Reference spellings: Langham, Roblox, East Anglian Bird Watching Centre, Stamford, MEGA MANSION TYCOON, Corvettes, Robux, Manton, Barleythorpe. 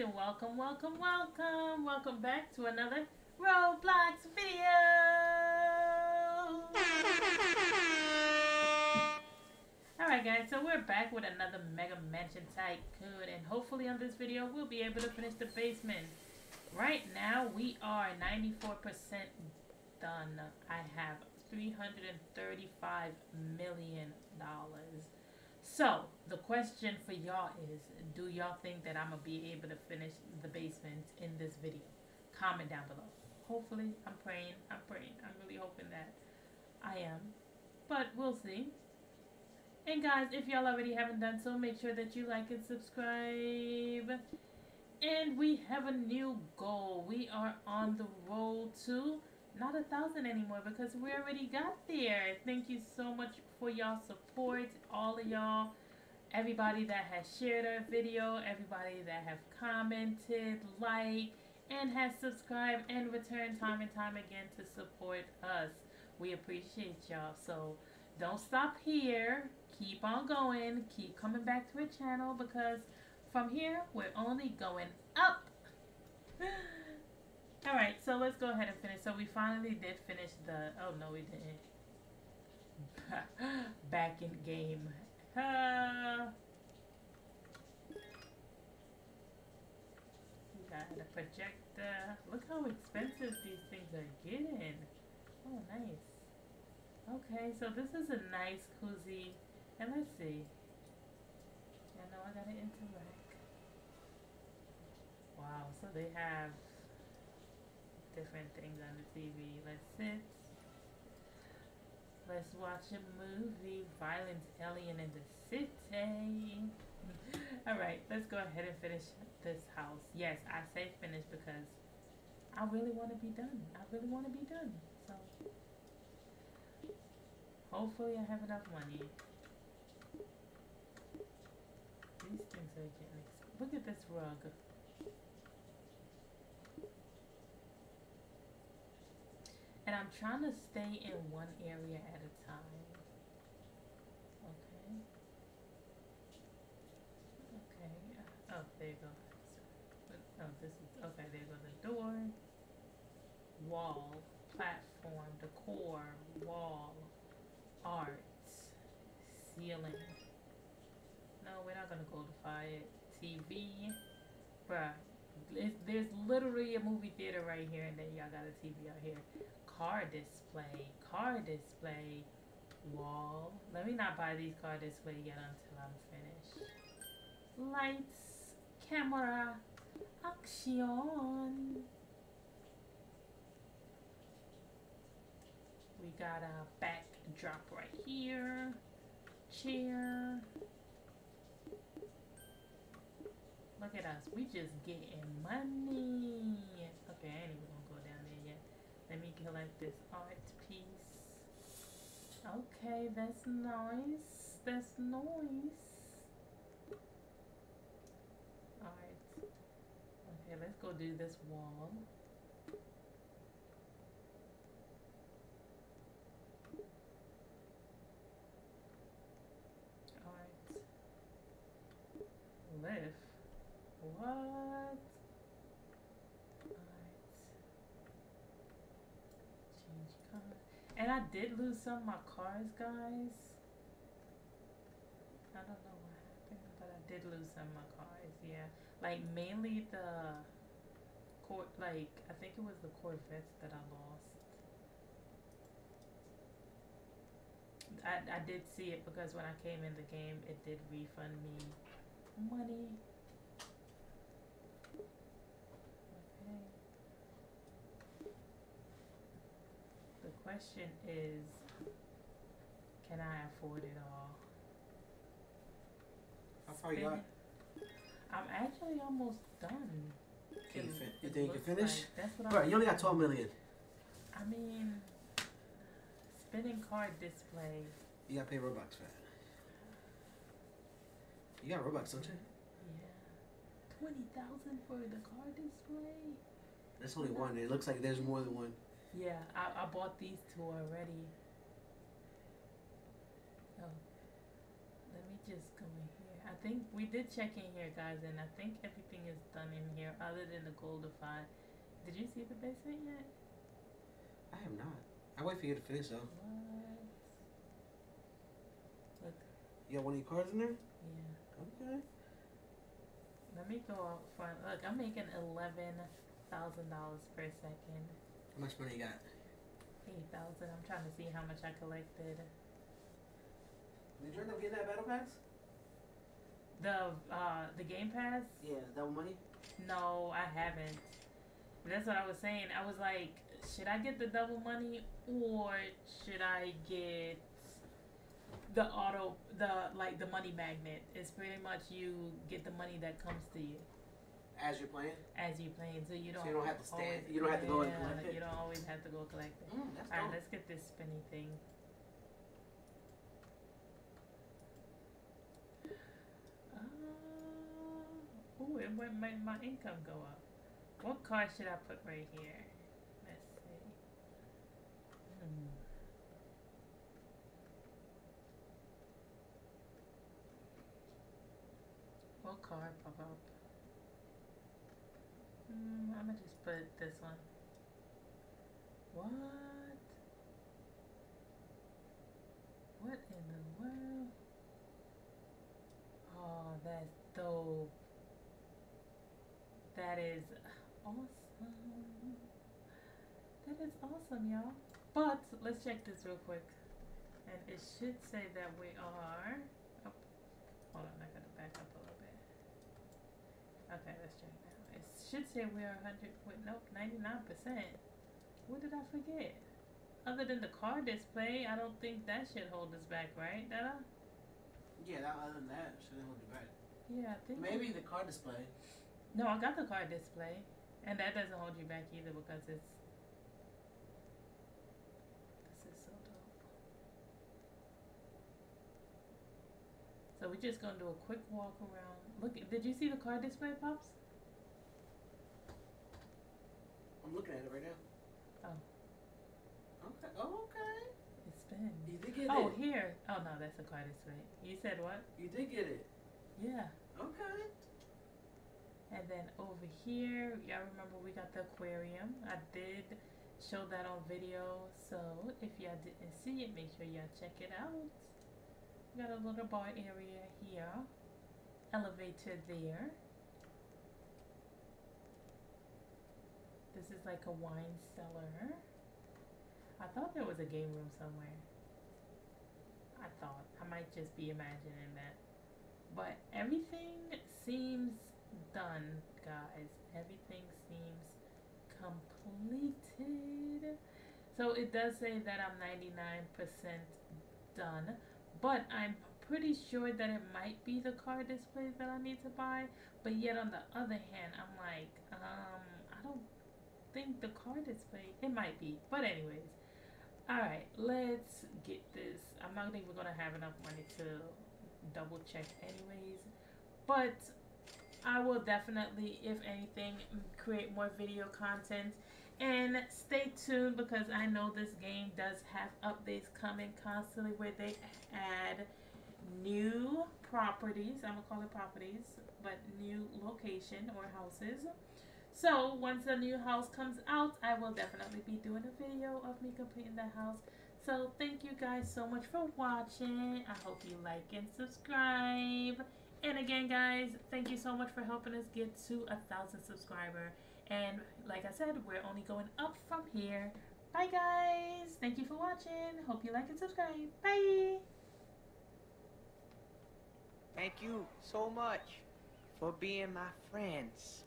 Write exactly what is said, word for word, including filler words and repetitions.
and welcome, welcome, welcome, welcome back to another Roblox video. Alright guys, so we're back with another Mega Mansion Tycoon, and hopefully on this video we'll be able to finish the basement. Right now we are ninety-four percent done. I have three hundred thirty-five million dollars. So, the question for y'all is, do y'all think that I'm going to be able to finish the basement in this video? Comment down below. Hopefully, I'm praying, I'm praying, I'm really hoping that I am. But we'll see. And guys, if y'all already haven't done so, make sure that you like and subscribe. And we have a new goal. We are on the road to not a thousand anymore because we already got there. Thank you so much for y'all support, all of y'all, everybody that has shared our video, everybody that have commented, liked, and has subscribed and returned time and time again to support us. We appreciate y'all. So don't stop here. Keep on going. Keep coming back to our channel because from here we're only going up. Alright, so let's go ahead and finish. So we finally did finish the... Oh, no, we didn't. Back in game. Uh, we got a projector. Look how expensive these things are getting. Oh, nice. Okay, so this is a nice koozie. And let's see. I know I got an interact. Wow, so they have... different things on the T V. Let's sit. Let's watch a movie. Violence Alien in the City. Alright, let's go ahead and finish this house. Yes, I say finish because I really want to be done. I really want to be done. So, hopefully I have enough money. These things are getting expensive. Look at this rug. And I'm trying to stay in one area at a time. Okay. Okay. Oh, there you go. Oh, this is, okay, there goes the door. Wall. Platform. Decor. Wall. Art. Ceiling. No, we're not going to codify it. T V. Bruh. It's, there's literally a movie theater right here, and then y'all got a T V out here. Car display, car display, wall. Let me not buy these car display yet until I'm finished. Lights, camera, action. We got a backdrop right here. Chair. Look at us. We just getting money. Okay, I ain't even gonna go down there yet. Let me collect this art piece. Okay, that's nice. That's nice. Alright. Okay, let's go do this wall. Alright. Lift. What? Alright. Change car. And I did lose some of my cars, guys. I don't know what happened, but I did lose some of my cars, yeah. Like, mainly the... Cor like, I think it was the Corvettes that I lost. I, I did see it because when I came in the game, it did refund me money. The question is, can I afford it all? How far you got? I'm actually almost done. Can you, fin you think you can finish? Like, bro, you only got twelve million. I mean, spinning card display. You gotta pay Robux for that. You got Robux, don't you? Twenty thousand for the car display. That's only one. It looks like there's more than one. Yeah, I, I bought these two already. Oh, let me just go in here. I think we did check in here, guys, and I think everything is done in here other than the goldify. Did you see the basement yet? I have not. I wait for you to finish though. What? Look. You got one of your cards in there? Yeah. Okay. Let me go out front. Look, I'm making eleven thousand dollars per second. How much money you got? Eight thousand. I'm trying to see how much I collected. Did you end up getting that battle pass? The uh the game pass? Yeah, that money? No, I haven't. That's what I was saying. I was like, should I get the double money or should I get the auto, the like the money magnet? It's pretty much you get the money that comes to you as you're playing. As you're playing, so you don't. So you don't have to stand. You don't have to go and collect it. You don't always have to go collect it. Mm, that's dope. All right, let's get this spinny thing. Uh, ooh, it went, my my income go up. What card should I put right here? Let's see. Hmm. What card pop up? Hmm, I'm gonna just put this one. What? What in the world? Oh, that's dope. That is awesome. That is awesome, y'all. But let's check this real quick. And it should say that we are up. Hold on, I gotta back up a little bit. Okay, let's check now. It should say we are one hundred. Wait, nope, ninety-nine percent. What did I forget? Other than the card display, I don't think that should hold us back, right, Dada? Yeah, that, other than that, shouldn't hold you back. Yeah, I think. Maybe the card display. No, I got the card display, and that doesn't hold you back either because it's. This is so dope. So we're just gonna do a quick walk around. Look, did you see the card display, Pops? I'm looking at it right now. Oh. Okay. Oh, okay. It's been. You did get oh, it. Oh, here. Oh no, that's the card display. You said what? You did get it. Yeah. Okay. And then over here, y'all remember we got the aquarium. I did show that on video, so if y'all didn't see it, make sure y'all check it out. We got a little bar area here, elevator there. This is like a wine cellar. I thought there was a game room somewhere. I thought. I might just be imagining that. But everything seems done, guys. Everything seems completed. So it does say that I'm ninety-nine percent done, but I'm pretty sure that it might be the card display that I need to buy. But yet on the other hand, I'm like, um, I don't think the card display, it might be. But anyways, all right, let's get this. I'm not even gonna have enough money to double check anyways, but I will definitely, if anything, create more video content, and stay tuned because I know this game does have updates coming constantly where they add new properties. I'm gonna call it properties, but new location or houses. So once a new house comes out, I will definitely be doing a video of me completing that house. So thank you guys so much for watching. I hope you like and subscribe. And again, guys, thank you so much for helping us get to a thousand subscriber. And like I said, we're only going up from here. Bye, guys. Thank you for watching. Hope you like and subscribe. Bye. Thank you so much for being my friends.